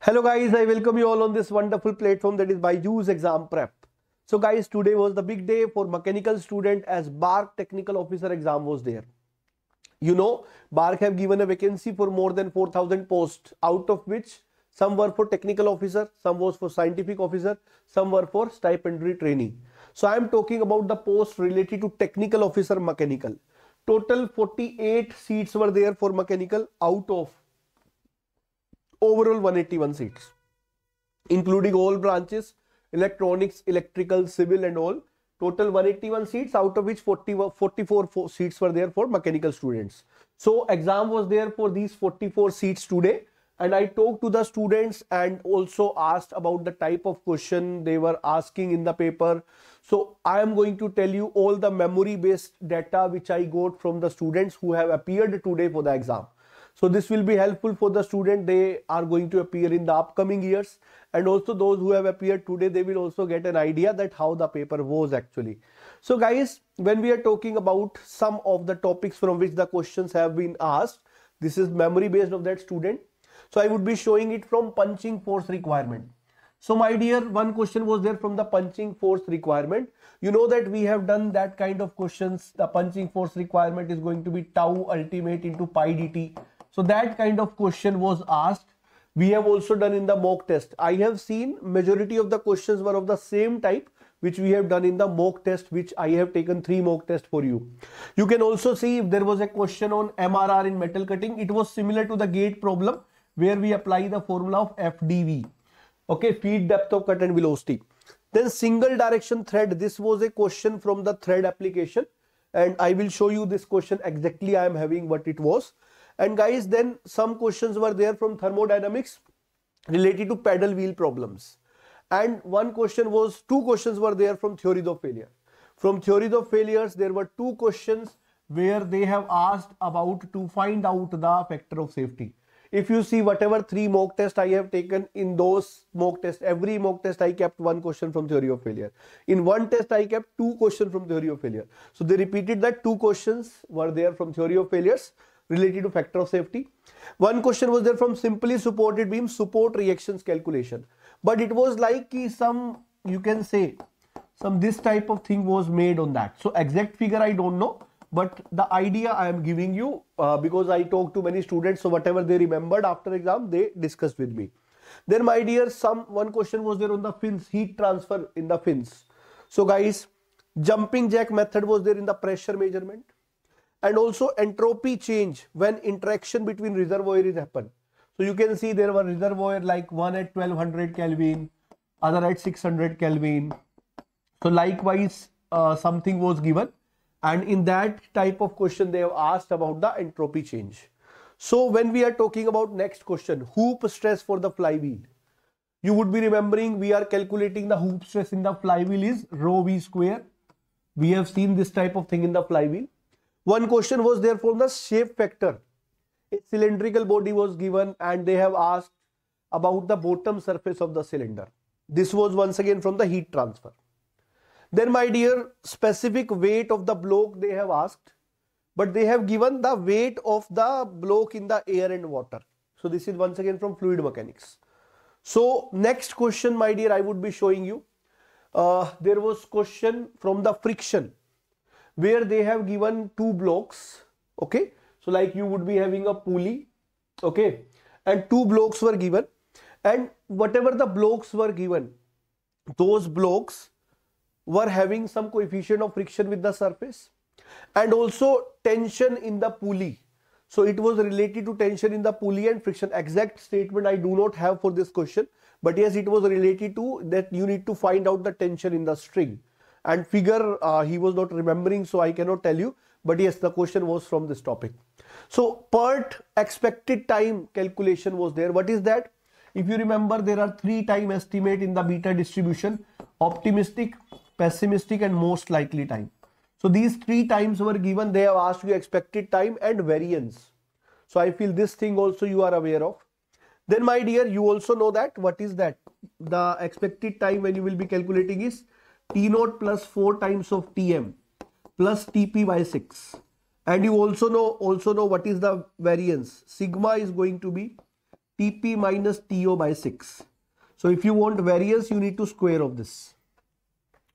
Hello guys, I welcome you all on this wonderful platform that is BYJU'S exam prep. So guys, today was the big day for mechanical student as BARC technical officer exam was there. You know, BARC have given a vacancy for more than 4,000 posts, out of which some were for technical officer, some was for scientific officer, some were for stipendary training. So I am talking about the post related to technical officer mechanical. Total 48 seats were there for mechanical out of overall 181 seats, including all branches, electronics, electrical, civil and all. Total 181 seats, out of which 44 seats were there for mechanical students. So exam was there for these 44 seats today, and I talked to the students and also asked about the type of question they were asking in the paper. So I am going to tell you all the memory based data which I got from the students who have appeared today for the exam. So this will be helpful for the student. They are going to appear in the upcoming years, and also those who have appeared today, they will also get an idea that how the paper was actually. So guys, when we are talking about some of the topics from which the questions have been asked, this is memory based of that student. So I would be showing it from punching force requirement. So my dear, one question was there from the punching force requirement. You know that we have done that kind of questions. The punching force requirement is going to be tau ultimate into pi dt. So that kind of question was asked. We have also done in the mock test. I have seen majority of the questions were of the same type which we have done in the mock test, which I have taken 3 mock tests for you. You can also see if there was a question on MRR in metal cutting. It was similar to the GATE problem where we apply the formula of FDV. Okay, feed, depth of cut and velocity. Then single direction thread. This was a question from the thread application, and I will show you this question exactly. I am having what it was. And guys, then some questions were there from thermodynamics related to pedal wheel problems. And one question was, 2 questions were there from theories of failure. From theories of failures, there were 2 questions where they have asked about to find out the factor of safety. If you see whatever 3 mock tests I have taken, in those mock tests, every mock test I kept 1 question from theory of failure. In one test I kept 2 questions from theory of failure. So they repeated that 2 questions were there from theory of failures related to factor of safety. One question was there from simply supported beam support reactions calculation. But it was like some, you can say, some this type of thing was made on that. So exact figure I don't know, but the idea I am giving you because I talked to many students. So whatever they remembered after exam, they discussed with me. Then my dear, one question was there on the fins, heat transfer in the fins. So guys, jumping jack method was there in the pressure measurement. And also entropy change when interaction between reservoir is happen. So you can see there were reservoir like one at 1200 Kelvin, other at 600 Kelvin. So likewise something was given, and in that type of question they have asked about the entropy change. So when we are talking about next question, hoop stress for the flywheel. You would be remembering we are calculating the hoop stress in the flywheel is rho v square. We have seen this type of thing in the flywheel. One question was there from the shape factor. A cylindrical body was given, and they have asked about the bottom surface of the cylinder. This was once again from the heat transfer. Then my dear, specific weight of the block they have asked, but they have given the weight of the block in the air and water. So this is once again from fluid mechanics. So next question, my dear, I would be showing you. There was question from the friction, where they have given 2 blocks. Okay, so like you would be having a pulley, okay, and 2 blocks were given, and whatever the blocks were given, those blocks were having some coefficient of friction with the surface, and also tension in the pulley. So it was related to tension in the pulley and friction. Exact statement I do not have for this question, but yes, it was related to that you need to find out the tension in the string. And figure he was not remembering, so I cannot tell you, but yes, the question was from this topic. So PERT expected time calculation was there. What is that? If you remember, there are 3 time estimate in the beta distribution: optimistic, pessimistic and most likely time. So these 3 times were given. They have asked you expected time and variance. So I feel this thing also you are aware of. Then my dear, you also know that what is that? The expected time when you will be calculating is T0 plus 4 times of Tm plus Tp by 6. And you also know what is the variance. Sigma is going to be TP minus TO by 6. So if you want variance, you need to square of this.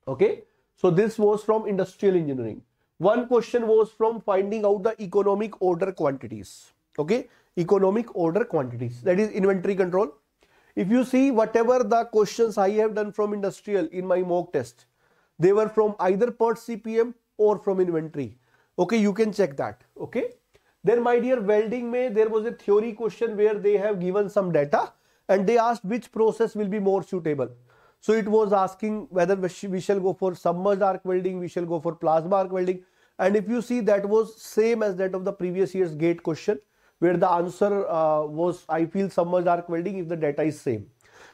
Okay. So this was from industrial engineering. One question was from finding out the economic order quantities. Okay. Economic order quantities. That is inventory control. If you see whatever the questions I have done from industrial in my mock test, they were from either PERT CPM or from inventory. Okay, you can check that. Okay. Then my dear, welding may there was a theory question where they have given some data and they asked which process will be more suitable. So it was asking whether we shall go for submerged arc welding, we shall go for plasma arc welding. And if you see, that was same as that of the previous year's GATE question, where the answer was, I feel, submerged arc welding if the data is same.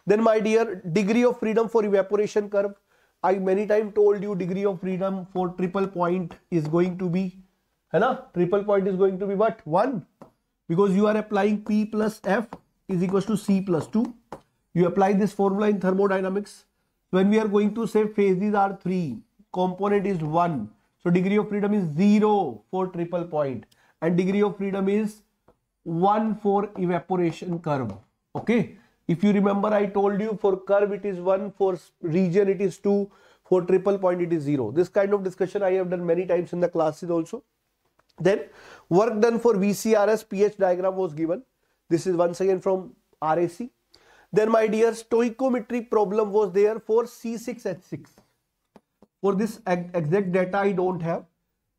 Then my dear, degree of freedom for evaporation curve. I many times told you degree of freedom for triple point is going to be, triple point is going to be what? 1. Because you are applying P plus F is equals to C plus 2. You apply this formula in thermodynamics. When we are going to say phases are 3, component is 1. So degree of freedom is 0 for triple point and degree of freedom is 1 for evaporation curve. Okay. If you remember, I told you for curve it is 1, for region it is 2, for triple point it is 0. This kind of discussion I have done many times in the classes also. Then work done for VCRS pH diagram was given. This is once again from RAC. Then my dear, stoichiometry problem was there for C6H6. For this exact data I don't have.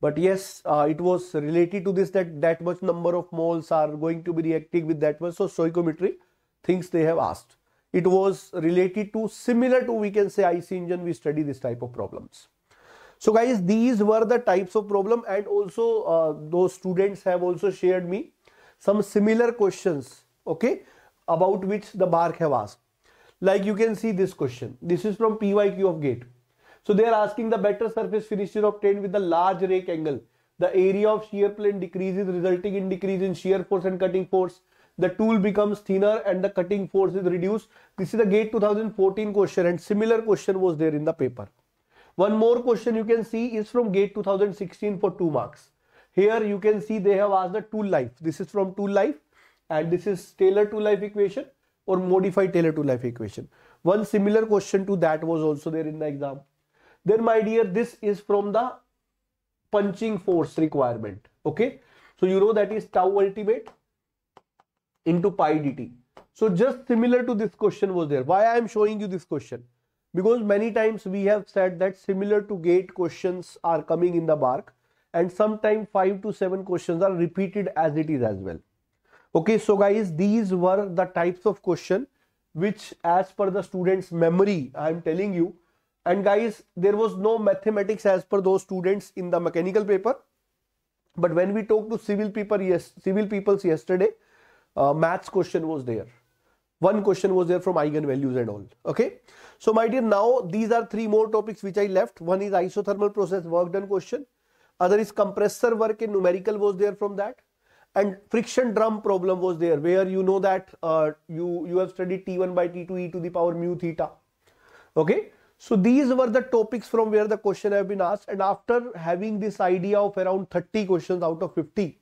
But yes, it was related to this that much number of moles are going to be reacting with that much. So stoichiometry things they have asked. It was related to, similar to, we can say, IC engine, we study this type of problems. So guys, these were the types of problem, and also those students have also shared me some similar questions, okay, about which the BARC have asked. Like you can see this question. This is from PYQ of GATE. So they are asking the better surface finish is obtained with the large rake angle. The area of shear plane decreases, resulting in decrease in shear force and cutting force. The tool becomes thinner and the cutting force is reduced. This is the GATE 2014 question, and similar question was there in the paper. One more question you can see is from GATE 2016 for 2 marks. Here you can see they have asked the tool life. This is from tool life, and this is Taylor tool life equation or modified Taylor tool life equation. One similar question to that was also there in the exam. Then my dear, this is from the punching force requirement. Okay. So you know that is tau ultimate into pi dt. So just similar to this question was there. Why I am showing you this question? Because many times we have said that similar to GATE questions are coming in the BARC, and sometimes 5 to 7 questions are repeated as it is as well. Okay, so guys, these were the types of question which, as per the students' memory, I am telling you. And guys, there was no mathematics as per those students in the mechanical paper. But when we talked to civil peoples yesterday, maths question was there. One question was there from eigenvalues and all. Okay. So my dear, now these are 3 more topics which I left. One is isothermal process work done question. Other is compressor work and numerical was there from that. And friction drum problem was there, where you know that you have studied T1 by T2 e to the power mu theta. Okay. So these were the topics from where the question have been asked. And after having this idea of around 30 questions out of 50,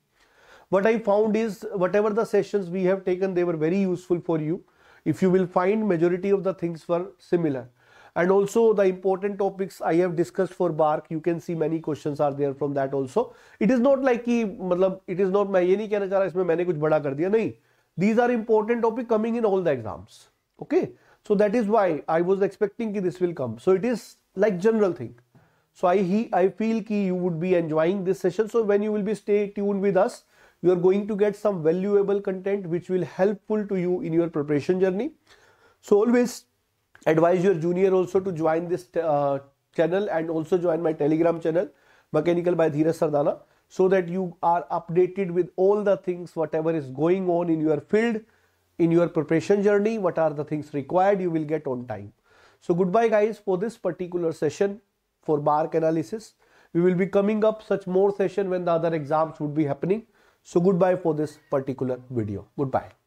what I found is whatever the sessions we have taken, they were very useful for you. If you will find, majority of the things were similar. And also the important topics I have discussed for BARC, you can see many questions are there from that also. It is not like it is not, these are important topics coming in all the exams. Okay. So that is why I was expecting that this will come. So it is like general thing. So I feel that you would be enjoying this session. So when you will be stay tuned with us, you are going to get some valuable content which will helpful to you in your preparation journey. So always advise your junior also to join this channel and also join my Telegram channel, Mechanical by Dheeraj Sardana, so that you are updated with all the things, whatever is going on in your field, in your preparation journey, what are the things required, you will get on time. So goodbye guys for this particular session for BARC analysis. We will be coming up such more session when the other exams would be happening. So goodbye for this particular video. Goodbye.